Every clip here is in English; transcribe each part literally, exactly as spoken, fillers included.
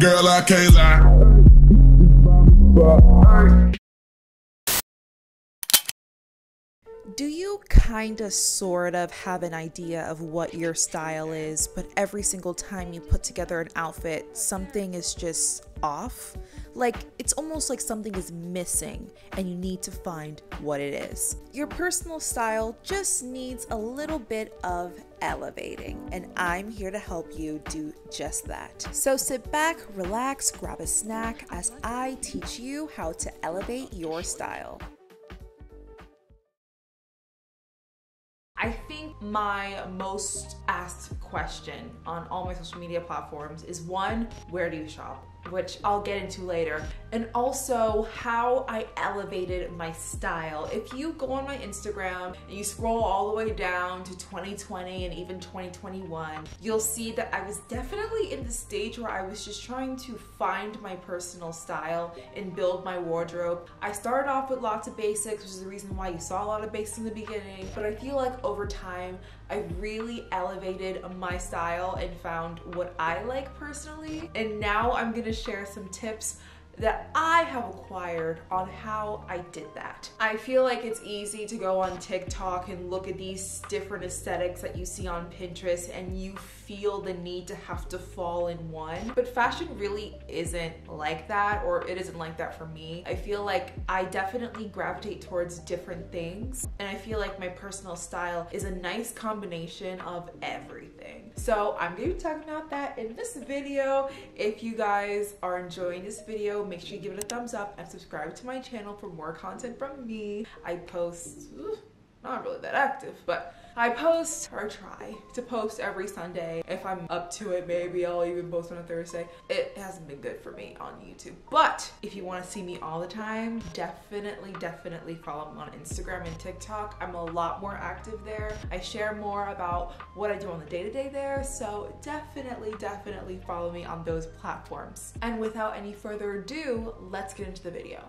Girl, I can't lie. Do you kind of sort of have an idea of what your style is, but every single time you put together an outfit, something is just off? Like, it's almost like something is missing and you need to find what it is. Your personal style just needs a little bit of elevating, and I'm here to help you do just that. So sit back, relax, grab a snack as I teach you how to elevate your style. I think my most asked question on all my social media platforms is one, where do you shop? Which I'll get into later. And also how I elevated my style. If you go on my Instagram and you scroll all the way down to twenty twenty and even twenty twenty-one, you'll see that I was definitely in the stage where I was just trying to find my personal style and build my wardrobe. I started off with lots of basics, which is the reason why you saw a lot of basics in the beginning, but I feel like over time, I really elevated my style and found what I like personally. And now I'm gonna share some tips that I have acquired on how I did that. I feel like it's easy to go on TikTok and look at these different aesthetics that you see on Pinterest and you feel the need to have to fall in one. But fashion really isn't like that, or it isn't like that for me. I feel like I definitely gravitate towards different things, and I feel like my personal style is a nice combination of everything. So I'm gonna be talking about that in this video. If you guys are enjoying this video, make sure you give it a thumbs up and subscribe to my channel for more content from me. I post, ooh, not really that active, but I post, or try to post, every Sunday. If I'm up to it, maybe I'll even post on a Thursday. It hasn't been good for me on YouTube. But if you want to see me all the time, definitely, definitely follow me on Instagram and TikTok. I'm a lot more active there. I share more about what I do on the day-to-day there. So definitely, definitely follow me on those platforms. And without any further ado, let's get into the video.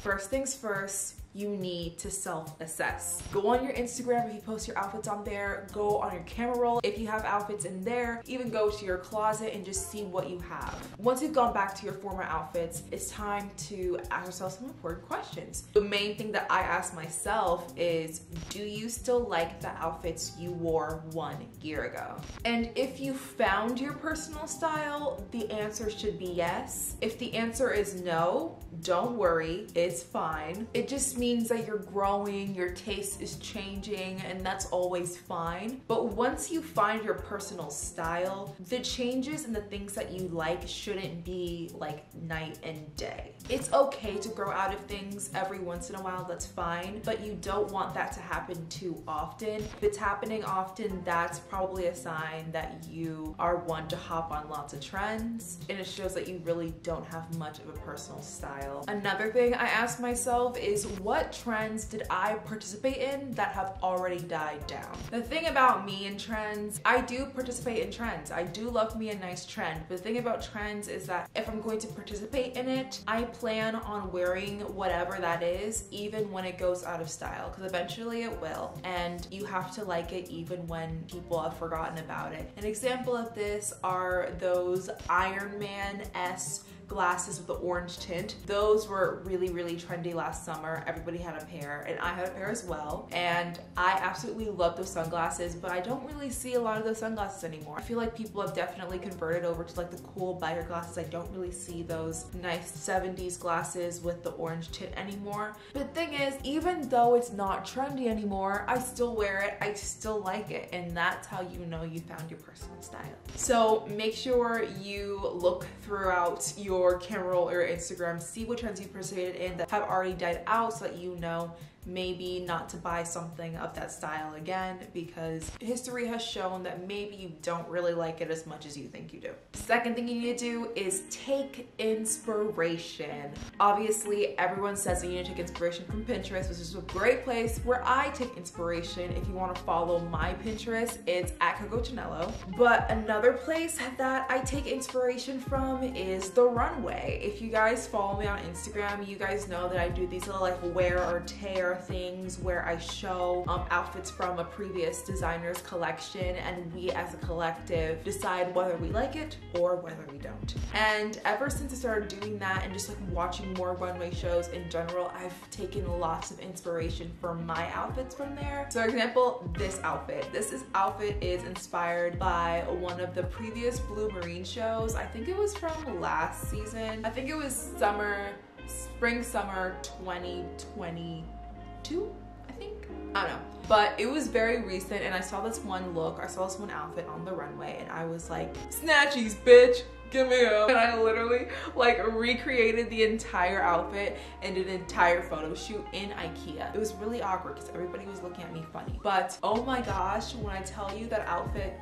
First things first, you need to self-assess. Go on your Instagram if you post your outfits on there, go on your camera roll if you have outfits in there, even go to your closet and just see what you have. Once you've gone back to your former outfits, it's time to ask yourself some important questions. The main thing that I ask myself is, do you still like the outfits you wore one year ago? And if you found your personal style, the answer should be yes. If the answer is no, don't worry, it's fine. It just means that you're growing, your taste is changing, and that's always fine. But once you find your personal style, the changes and the things that you like shouldn't be like night and day. It's okay to grow out of things every once in a while, that's fine, but you don't want that to happen too often. If it's happening often, that's probably a sign that you are one to hop on lots of trends, and it shows that you really don't have much of a personal style. Another thing I ask myself is, what What trends did I participate in that have already died down? The thing about me and trends, I do participate in trends. I do love me a nice trend. But the thing about trends is that if I'm going to participate in it, I plan on wearing whatever that is, even when it goes out of style, because eventually it will. And you have to like it even when people have forgotten about it. An example of this are those Iron Man-esque glasses with the orange tint. Those were really, really trendy last summer. Everybody had a pair, and I had a pair as well. And I absolutely love those sunglasses, but I don't really see a lot of those sunglasses anymore. I feel like people have definitely converted over to like the cool biker glasses. I don't really see those nice seventies glasses with the orange tint anymore. But the thing is, even though it's not trendy anymore, I still wear it, I still like it, and that's how you know you found your personal style. So make sure you look throughout your Your camera roll or Instagram, see what trends you participated in that have already died out, so that you know maybe not to buy something of that style again, because history has shown that maybe you don't really like it as much as you think you do. Second thing you need to do is take inspiration. Obviously, everyone says that you need to take inspiration from Pinterest, which is a great place where I take inspiration. If you want to follow my Pinterest, it's at Coco Chinelo. But another place that I take inspiration from is the runway. If you guys follow me on Instagram, you guys know that I do these little like wear or tear compare things, where I show um, outfits from a previous designer's collection, and we as a collective decide whether we like it or whether we don't. And ever since I started doing that and just like watching more runway shows in general, I've taken lots of inspiration for my outfits from there. So for example, this outfit. This is, outfit is inspired by one of the previous Blue Marine shows. I think it was from last season. I think it was summer, spring, summer twenty twenty-two, I think? I don't know. But it was very recent, and I saw this one look, I saw this one outfit on the runway, and I was like, snatchies, bitch! Give me up. And I literally like recreated the entire outfit and an entire photo shoot in IKEA. It was really awkward because everybody was looking at me funny. But oh my gosh, when I tell you that outfit,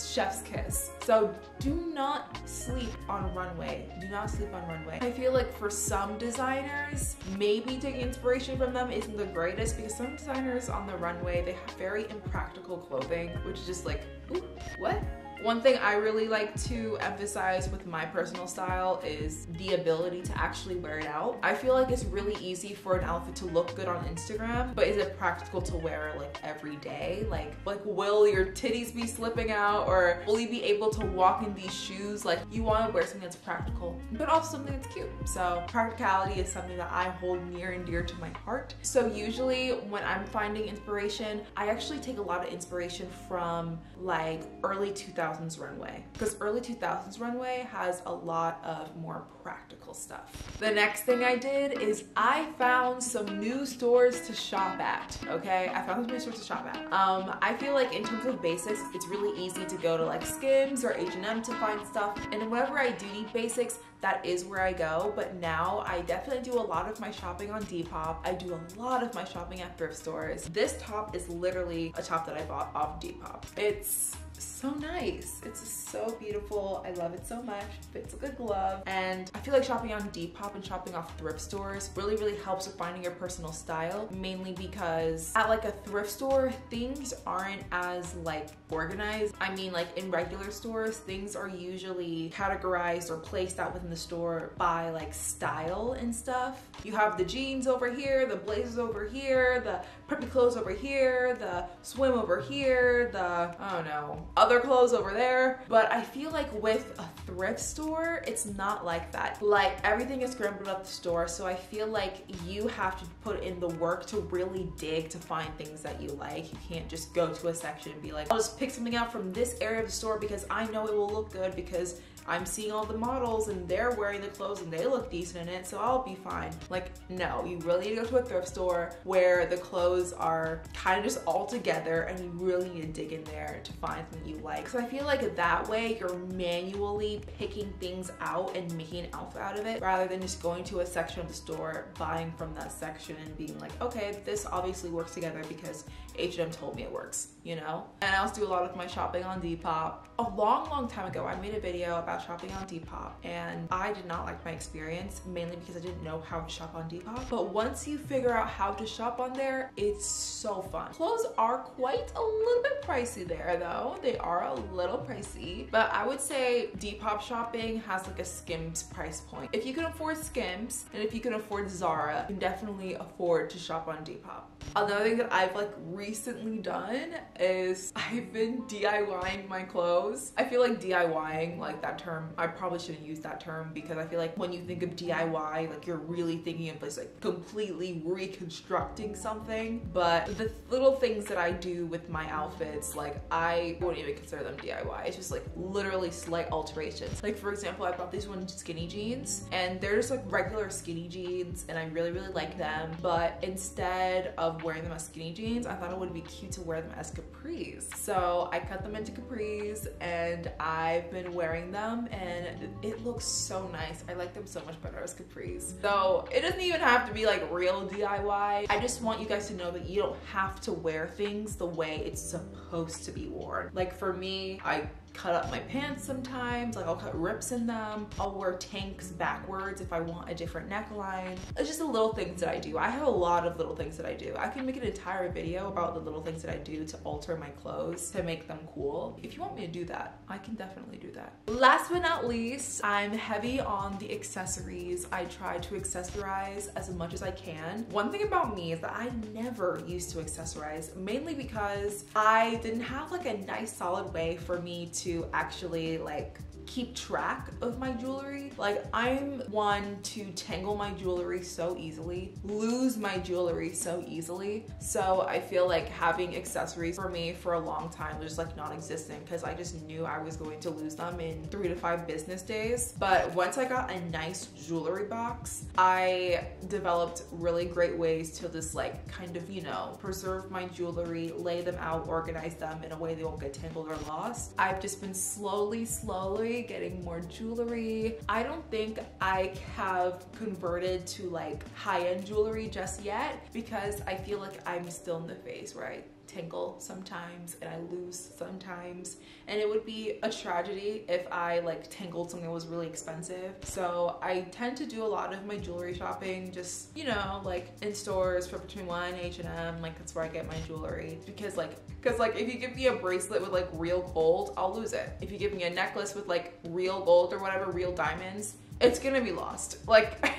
chef's kiss. So do not sleep on runway. Do not sleep on runway. I feel like for some designers, maybe taking inspiration from them isn't the greatest, because some designers on the runway, they have very impractical clothing, which is just like, ooh, what? One thing I really like to emphasize with my personal style is the ability to actually wear it out. I feel like it's really easy for an outfit to look good on Instagram, but is it practical to wear like every day? Like, like will your titties be slipping out, or will you be able to walk in these shoes? Like, you want to wear something that's practical, but also something that's cute. So practicality is something that I hold near and dear to my heart. So usually when I'm finding inspiration, I actually take a lot of inspiration from like early two thousands. Runway, because early two thousands runway has a lot of more practical stuff. The next thing I did is I found some new stores to shop at. Okay, I found some new stores to shop at. Um, I feel like in terms of basics, it's really easy to go to like Skims or H and M to find stuff, and whenever I do need basics, that is where I go. But now I definitely do a lot of my shopping on Depop. I do a lot of my shopping at thrift stores. This top is literally a top that I bought off Depop. It's so nice. It's so beautiful. I love it so much. Fits a good glove. And I feel like shopping on Depop and shopping off thrift stores really, really helps with finding your personal style, mainly because at like a thrift store, things aren't as like organized. I mean, like in regular stores, things are usually categorized or placed out within the store by like style and stuff. You have the jeans over here, the blazers over here, the preppy clothes over here, the swim over here, the, I don't know, other clothes over there. But I feel like with a thrift store, it's not like that. Like everything is scrambled at the store, so I feel like you have to put in the work to really dig to find things that you like. You can't just go to a section and be like, I'll just pick something out from this area of the store because I know it will look good because I'm seeing all the models and they're wearing the clothes and they look decent in it, so I'll be fine. Like, no, you really need to go to a thrift store where the clothes are kind of just all together, and you really need to dig in there to find something you like. So I feel like that way you're manually picking things out and making an outfit out of it, rather than just going to a section of the store, buying from that section and being like, okay, this obviously works together because H and M told me it works, you know? And I also do a lot of my shopping on Depop. A long, long time ago, I made a video about shopping on Depop, and I did not like my experience, mainly because I didn't know how to shop on Depop. But once you figure out how to shop on there, it's so fun. Clothes are quite a little bit pricey there though. They are a little pricey, but I would say Depop shopping has like a Skims price point. If you can afford Skims and if you can afford Zara, you can definitely afford to shop on Depop. Another thing that I've like recently done is I've been DIYing my clothes. I feel like DIYing, like that term, I probably shouldn't use that term, because I feel like when you think of D I Y, like you're really thinking of this like completely reconstructing something. But the little things that I do with my outfits, like I wouldn't even consider them D I Y. It's just like literally slight alterations. Like for example, I bought these one skinny jeans, and they're just like regular skinny jeans, and I really, really like them. But instead of wearing them as skinny jeans, I thought it would be cute to wear them as capris. So I cut them into capris, and I've been wearing them, and it looks so nice. I like them so much better as capris. So it doesn't even have to be like real D I Y. I just want you guys to know that you don't have to wear things the way it's supposed to be worn. Like for me, I cut up my pants sometimes, like I'll cut rips in them. I'll wear tanks backwards if I want a different neckline. It's just the little things that I do. I have a lot of little things that I do. I can make an entire video about the little things that I do to alter my clothes to make them cool. If you want me to do that, I can definitely do that. Last but not least, I'm heavy on the accessories. I try to accessorize as much as I can. One thing about me is that I never used to accessorize, mainly because I didn't have like a nice solid way for me to to actually like keep track of my jewelry. Like I'm one to tangle my jewelry so easily, lose my jewelry so easily. So I feel like having accessories for me for a long time was just like non-existent because I just knew I was going to lose them in three to five business days. But once I got a nice jewelry box, I developed really great ways to just like kind of, you know, preserve my jewelry, lay them out, organize them in a way they won't get tangled or lost. I've just been slowly, slowly getting more jewelry. I don't think I have converted to like high-end jewelry just yet because I feel like I'm still in the phase where I tingle sometimes and I lose sometimes, and it would be a tragedy if I like tingled something that was really expensive. So I tend to do a lot of my jewelry shopping just, you know, like in stores, Forever twenty-one, H and M, like that's where I get my jewelry because like because like if you give me a bracelet with like real gold, I'll lose it. If you give me a necklace with like real gold or whatever, real diamonds, it's gonna be lost, like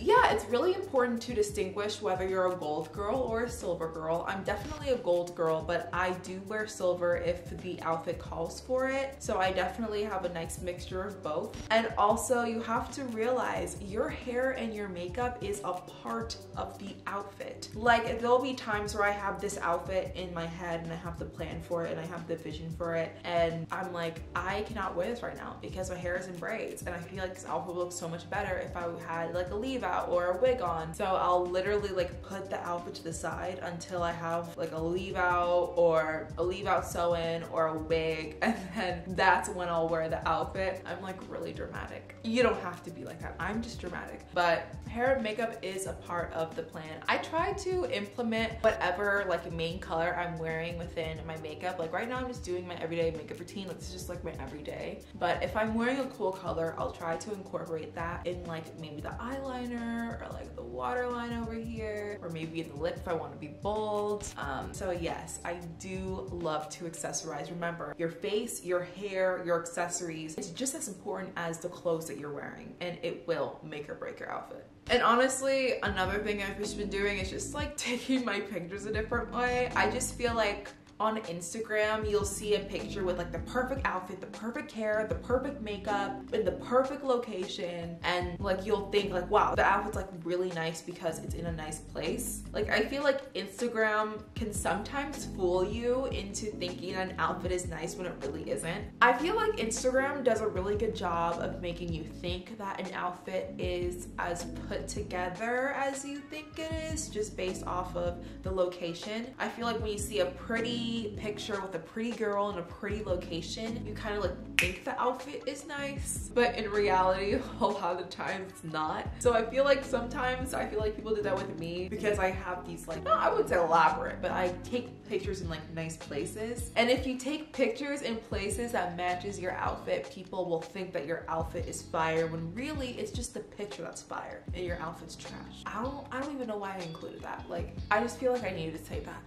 yeah, it's really important to distinguish whether you're a gold girl or a silver girl. I'm definitely a gold girl, but I do wear silver if the outfit calls for it. So I definitely have a nice mixture of both. And also you have to realize your hair and your makeup is a part of the outfit. Like there'll be times where I have this outfit in my head and I have the plan for it and I have the vision for it. And I'm like, I cannot wear this right now because my hair is in braids. And I feel like this outfit would look so much better if I had like a leave out or a wig on. So I'll literally like put the outfit to the side until I have like a leave out or a leave out sew-in or a wig, and then that's when I'll wear the outfit. I'm like really dramatic. You don't have to be like that. I'm just dramatic. But hair and makeup is a part of the plan. I try to implement whatever like main color I'm wearing within my makeup. Like right now I'm just doing my everyday makeup routine. Like this is just like my everyday. But if I'm wearing a cool color, I'll try to incorporate that in like maybe the eyeliner or like the waterline over here, or maybe in the lip if I want to be bold. Um, so yes, I do love to accessorize. Remember, your face, your hair, your accessories, it's just as important as the clothes that you're wearing, and it will make or break your outfit. And honestly, another thing I've just been doing is just like taking my pictures a different way. I just feel like on Instagram, you'll see a picture with like the perfect outfit, the perfect hair, the perfect makeup, in the perfect location. And like, you'll think like, wow, the outfit's like really nice because it's in a nice place. Like, I feel like Instagram can sometimes fool you into thinking an outfit is nice when it really isn't. I feel like Instagram does a really good job of making you think that an outfit is as put together as you think it is, just based off of the location. I feel like when you see a pretty picture with a pretty girl in a pretty location, you kind of like think the outfit is nice, but in reality a lot of times it's not. So I feel like sometimes I feel like people do that with me because I have these like, not I would say elaborate, but I take pictures in like nice places. And if you take pictures in places that matches your outfit, people will think that your outfit is fire when really it's just the picture that's fire and your outfit's trash. I don't I don't even know why I included that. Like I just feel like I needed to say that.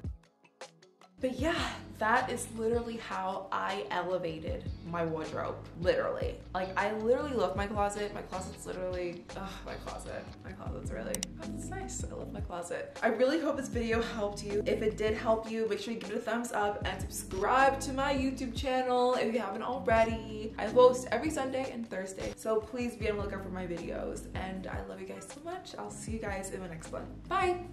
But yeah, that is literally how I elevated my wardrobe, literally. Like I literally love my closet. My closet's literally, ugh, my closet. My closet's really, oh, it's nice, I love my closet. I really hope this video helped you. If it did help you, make sure you give it a thumbs up and subscribe to my YouTube channel if you haven't already. I post every Sunday and Thursday, so please be on the lookout for my videos. And I love you guys so much. I'll see you guys in my next one. Bye.